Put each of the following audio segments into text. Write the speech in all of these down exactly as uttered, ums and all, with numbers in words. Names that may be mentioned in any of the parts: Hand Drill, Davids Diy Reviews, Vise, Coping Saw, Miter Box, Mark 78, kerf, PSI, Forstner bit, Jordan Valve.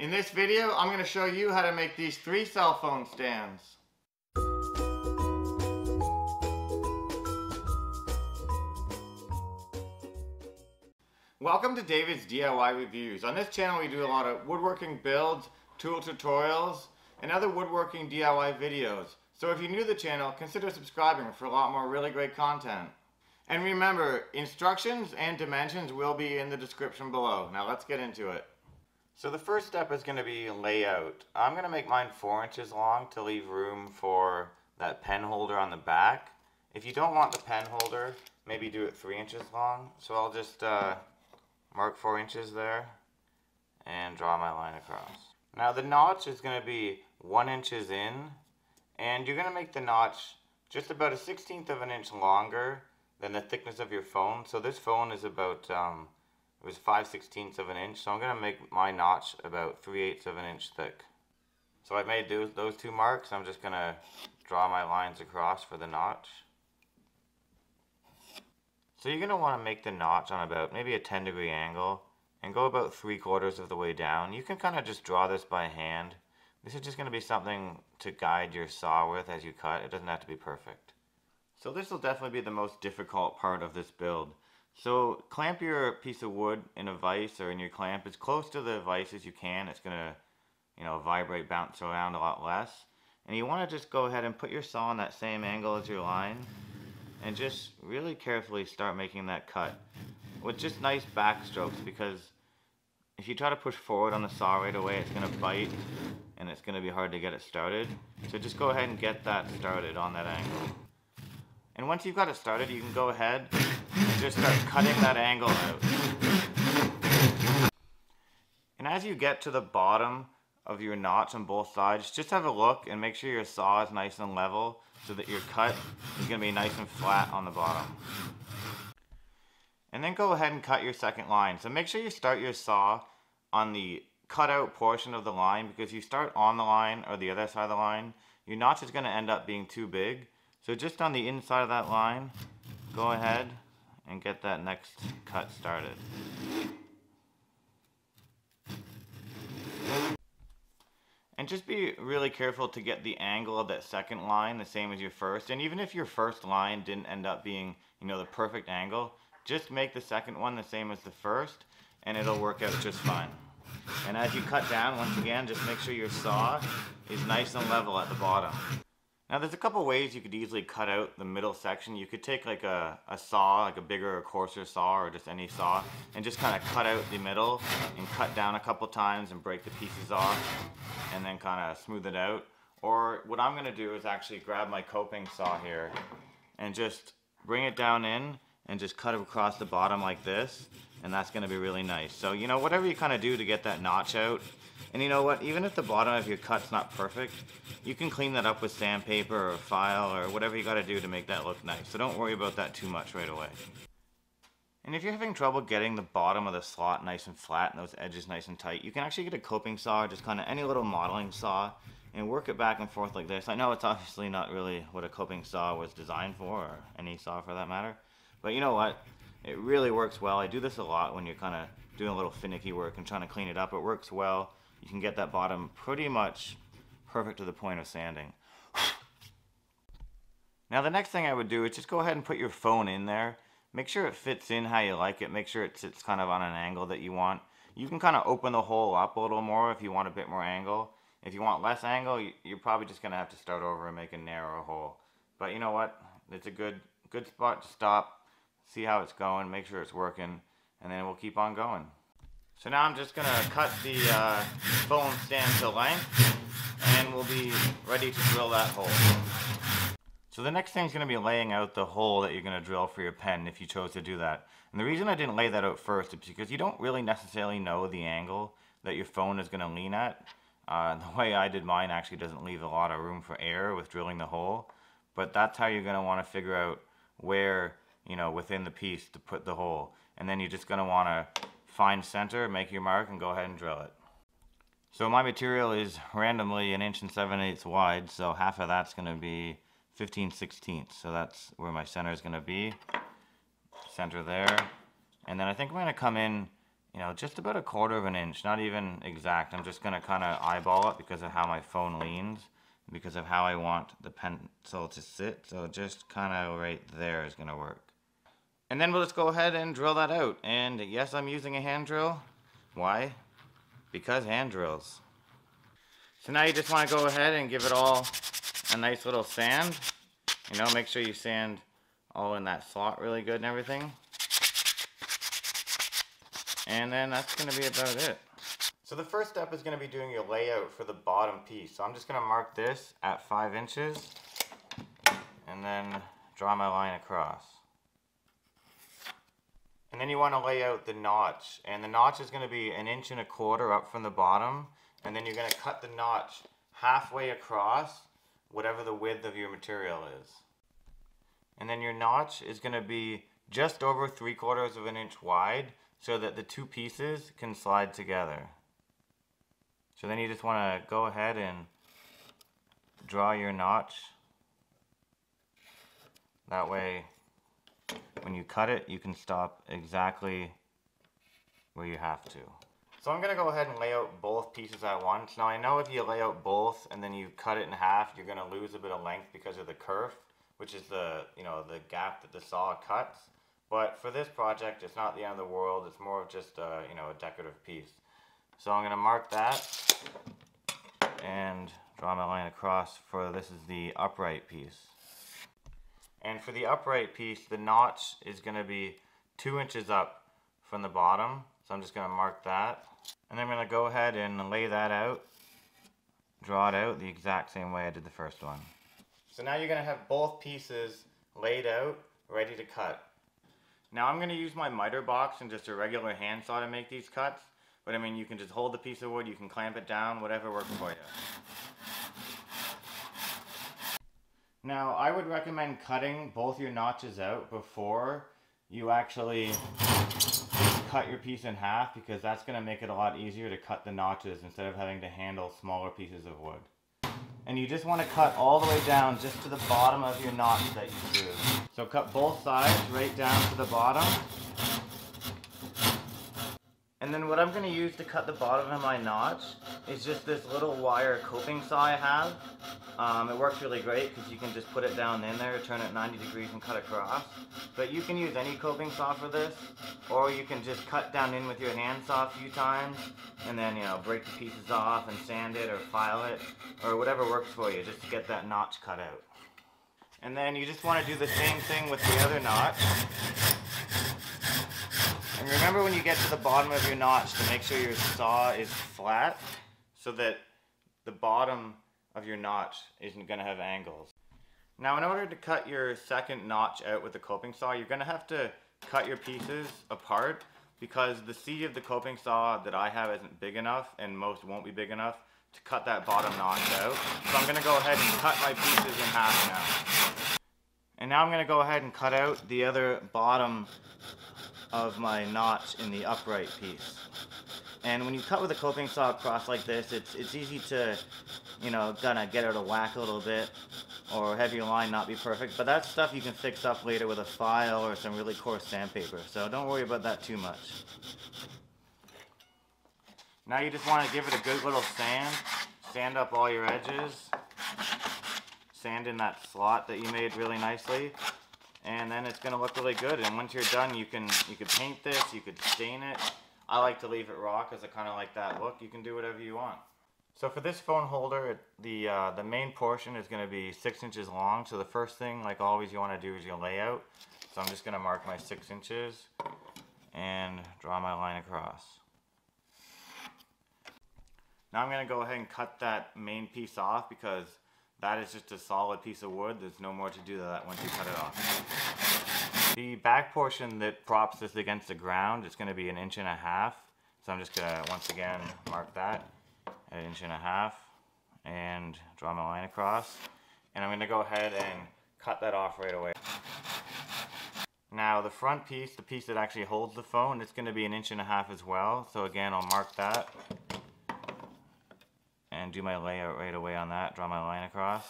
In this video, I'm going to show you how to make these three cell phone stands. Welcome to Davids D I Y Reviews. On this channel, we do a lot of woodworking builds, tool tutorials, and other woodworking D I Y videos. So if you're new to the channel, consider subscribing for a lot more really great content. And remember, instructions and dimensions will be in the description below. Now let's get into it. So the first step is going to be layout. I'm going to make mine four inches long to leave room for that pen holder on the back. If you don't want the pen holder, maybe do it three inches long. So I'll just uh, mark four inches there and draw my line across. Now the notch is going to be one inches in, and you're going to make the notch just about a sixteenth of an inch longer than the thickness of your phone. So this phone is about um, it was five sixteenths of an inch, so I'm going to make my notch about three eighths of an inch thick. So I made those two marks. I'm just going to draw my lines across for the notch. So you're going to want to make the notch on about maybe a ten degree angle and go about three quarters of the way down. You can kind of just draw this by hand. This is just going to be something to guide your saw with as you cut. It doesn't have to be perfect. So this will definitely be the most difficult part of this build. So clamp your piece of wood in a vise or in your clamp as close to the vise as you can. It's going to, you know, vibrate, bounce around a lot less. And you want to just go ahead and put your saw on that same angle as your line and just really carefully start making that cut with just nice backstrokes, because if you try to push forward on the saw right away, it's going to bite and it's going to be hard to get it started. So just go ahead and get that started on that angle. And once you've got it started, you can go ahead and just start cutting that angle out. And as you get to the bottom of your notch on both sides, just have a look and make sure your saw is nice and level so that your cut is going to be nice and flat on the bottom. And then go ahead and cut your second line. So make sure you start your saw on the cutout portion of the line, because if you start on the line or the other side of the line, your notch is going to end up being too big. So just on the inside of that line, go ahead and get that next cut started. And just be really careful to get the angle of that second line the same as your first. And even if your first line didn't end up being, you know, the perfect angle, just make the second one the same as the first, and it'll work out just fine. And as you cut down, once again, just make sure your saw is nice and level at the bottom. Now there's a couple ways you could easily cut out the middle section. You could take like a, a saw, like a bigger or coarser saw, or just any saw, and just kind of cut out the middle and cut down a couple times and break the pieces off and then kind of smooth it out. Or what I'm gonna do is actually grab my coping saw here and just bring it down in and just cut across the bottom like this, and that's gonna be really nice. So, you know, whatever you kind of do to get that notch out. And you know what, even if the bottom of your cut's not perfect, you can clean that up with sandpaper or file or whatever you gotta do to make that look nice. So don't worry about that too much right away. And if you're having trouble getting the bottom of the slot nice and flat and those edges nice and tight, you can actually get a coping saw or just kinda any little modeling saw and work it back and forth like this. I know it's obviously not really what a coping saw was designed for, or any saw for that matter, but you know what? It really works well. I do this a lot when you're kinda doing a little finicky work and trying to clean it up. It works well. You can get that bottom pretty much perfect to the point of sanding. Now the next thing I would do is just go ahead and put your phone in there. Make sure it fits in how you like it. Make sure it sits kind of on an angle that you want. You can kind of open the hole up a little more if you want a bit more angle. If you want less angle, you're probably just going to have to start over and make a narrower hole. But you know what? It's a good, good spot to stop, see how it's going, make sure it's working, and then we'll keep on going. So now I'm just going to cut the uh, phone stand to length, and we'll be ready to drill that hole. So the next thing is going to be laying out the hole that you're going to drill for your pen if you chose to do that. And the reason I didn't lay that out first is because you don't really necessarily know the angle that your phone is going to lean at. Uh, the way I did mine actually doesn't leave a lot of room for error with drilling the hole, but that's how you're going to want to figure out where, you know, within the piece to put the hole. And then you're just going to want to find center, make your mark, and go ahead and drill it. So my material is randomly an inch and seven eighths wide, so half of that's going to be fifteen sixteenths. So that's where my center is going to be. Center there. And then I think I'm going to come in you know, just about a quarter of an inch, not even exact. I'm just gonna kind of eyeball it because of how my phone leans, because of how I want the pencil to sit. So just kind of right there is gonna work. And then we'll just go ahead and drill that out. And yes, I'm using a hand drill. Why? Because hand drills. So now you just wanna go ahead and give it all a nice little sand. You know, make sure you sand all in that slot really good and everything. And then that's gonna be about it. So the first step is gonna be doing your layout for the bottom piece. So I'm just gonna mark this at five inches and then draw my line across. And then you wanna lay out the notch. And the notch is gonna be an inch and a quarter up from the bottom. And then you're gonna cut the notch halfway across whatever the width of your material is. And then your notch is gonna be just over three quarters of an inch wide, so that the two pieces can slide together. So then you just want to go ahead and draw your notch. That way, when you cut it, you can stop exactly where you have to. So I'm gonna go ahead and lay out both pieces at once. Now I know if you lay out both and then you cut it in half, you're gonna lose a bit of length because of the kerf, which is the, you know, the gap that the saw cuts. But for this project, it's not the end of the world. It's more of just a, you know, a decorative piece. So I'm going to mark that and draw my line across for this is the upright piece. And for the upright piece, the notch is going to be two inches up from the bottom. So I'm just going to mark that. And I'm going to go ahead and lay that out, draw it out the exact same way I did the first one. So now you're going to have both pieces laid out, ready to cut. Now I'm going to use my miter box and just a regular hand saw to make these cuts, but I mean you can just hold the piece of wood, you can clamp it down, whatever works for you. Now I would recommend cutting both your notches out before you actually cut your piece in half, because that's going to make it a lot easier to cut the notches instead of having to handle smaller pieces of wood. And you just want to cut all the way down just to the bottom of your notch that you drew. So cut both sides right down to the bottom. And then what I'm going to use to cut the bottom of my notch is just this little wire coping saw I have. Um, it works really great because you can just put it down in there, turn it ninety degrees and cut across. But you can use any coping saw for this, or you can just cut down in with your hand saw a few times and then, you know, break the pieces off and sand it or file it or whatever works for you just to get that notch cut out. And then you just want to do the same thing with the other notch. And remember when you get to the bottom of your notch to make sure your saw is flat so that the bottom of your notch isn't going to have angles. Now in order to cut your second notch out with the coping saw, you're going to have to cut your pieces apart because the C of the coping saw that I have isn't big enough, and most won't be big enough to cut that bottom notch out. So I'm going to go ahead and cut my pieces in half now. And now I'm going to go ahead and cut out the other bottom of my notch in the upright piece. And when you cut with a coping saw across like this, it's, it's easy to, you know, kind of get out of whack a little bit or have your line not be perfect. But that's stuff you can fix up later with a file or some really coarse sandpaper. So don't worry about that too much. Now you just want to give it a good little sand, sand up all your edges, sand in that slot that you made really nicely, and then it's going to look really good. And once you're done, you can you could paint this, you could stain it. I like to leave it raw because I kind of like that look. You can do whatever you want. So for this phone holder, the, uh, the main portion is going to be six inches long. So the first thing, like always, you want to do is your layout. So I'm just going to mark my six inches and draw my line across. Now I'm going to go ahead and cut that main piece off because that is just a solid piece of wood. There's no more to do to that once you cut it off. The back portion that props this against the ground is going to be an inch and a half. So I'm just going to once again mark that at an inch and a half and draw my line across. And I'm going to go ahead and cut that off right away. Now the front piece, the piece that actually holds the phone, it's going to be an inch and a half as well. So again, I'll mark that and do my layout right away on that, draw my line across.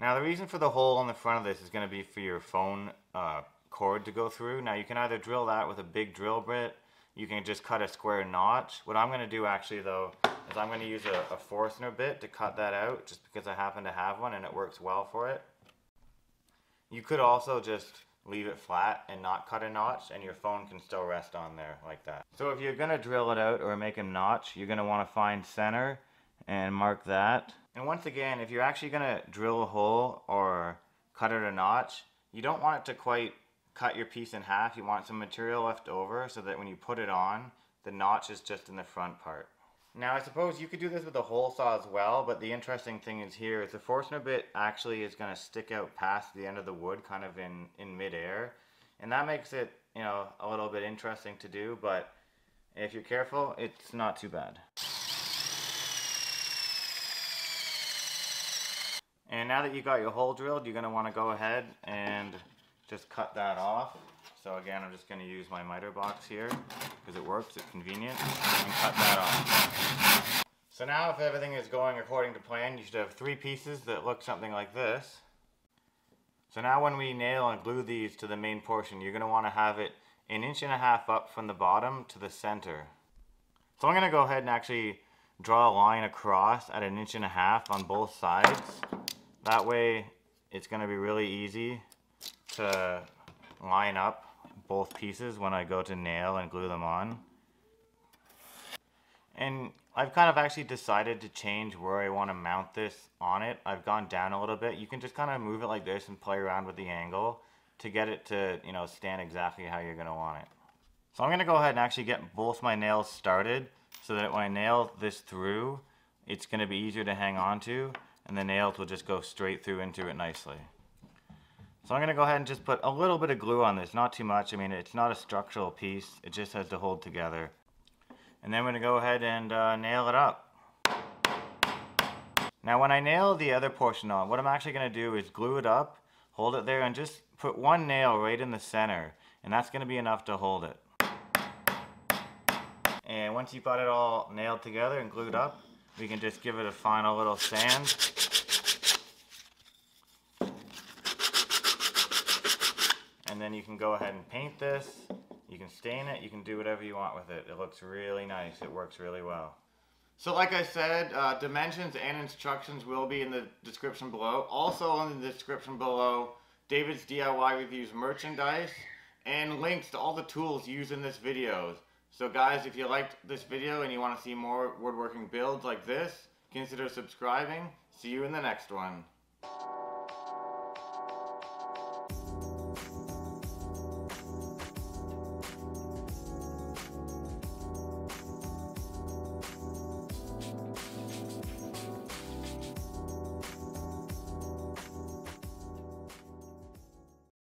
Now the reason for the hole on the front of this is going to be for your phone uh, cord to go through. Now you can either drill that with a big drill bit, you can just cut a square notch. What I'm going to do actually though is I'm going to use a, a Forstner bit to cut that out, just because I happen to have one and it works well for it. You could also just leave it flat and not cut a notch, and your phone can still rest on there like that. So if you're going to drill it out or make a notch, you're going to want to find center and mark that. And once again, if you're actually going to drill a hole or cut it a notch, you don't want it to quite cut your piece in half. You want some material left over so that when you put it on, the notch is just in the front part. Now I suppose you could do this with a hole saw as well, but the interesting thing is here is the Forstner bit actually is going to stick out past the end of the wood kind of in, in mid-air. And that makes it, you know, a little bit interesting to do, but if you're careful, it's not too bad. And now that you got your hole drilled, you're going to want to go ahead and just cut that off. So again, I'm just going to use my miter box here because it works, it's convenient, and cut that off. So now if everything is going according to plan, you should have three pieces that look something like this. So now when we nail and glue these to the main portion, you're going to want to have it an inch and a half up from the bottom to the center. So I'm going to go ahead and actually draw a line across at an inch and a half on both sides. That way it's going to be really easy to line up both pieces when I go to nail and glue them on. And I've kind of actually decided to change where I want to mount this on it. I've gone down a little bit. You can just kind of move it like this and play around with the angle to get it to, you know, stand exactly how you're going to want it. So I'm going to go ahead and actually get both my nails started so that when I nail this through, it's going to be easier to hang on to, and the nails will just go straight through into it nicely. So I'm going to go ahead and just put a little bit of glue on this, not too much. I mean, it's not a structural piece, it just has to hold together. And then I'm going to go ahead and uh, nail it up. Now when I nail the other portion on, what I'm actually going to do is glue it up, hold it there, and just put one nail right in the center, and that's going to be enough to hold it. And once you've got it all nailed together and glued up, we can just give it a final little sand. And then you can go ahead and paint this. You can stain it, you can do whatever you want with it. It looks really nice, it works really well. So like I said, uh, dimensions and instructions will be in the description below. Also in the description below, David's D I Y Reviews merchandise and links to all the tools used in this video. So guys, if you liked this video and you want to see more woodworking builds like this, consider subscribing. See you in the next one.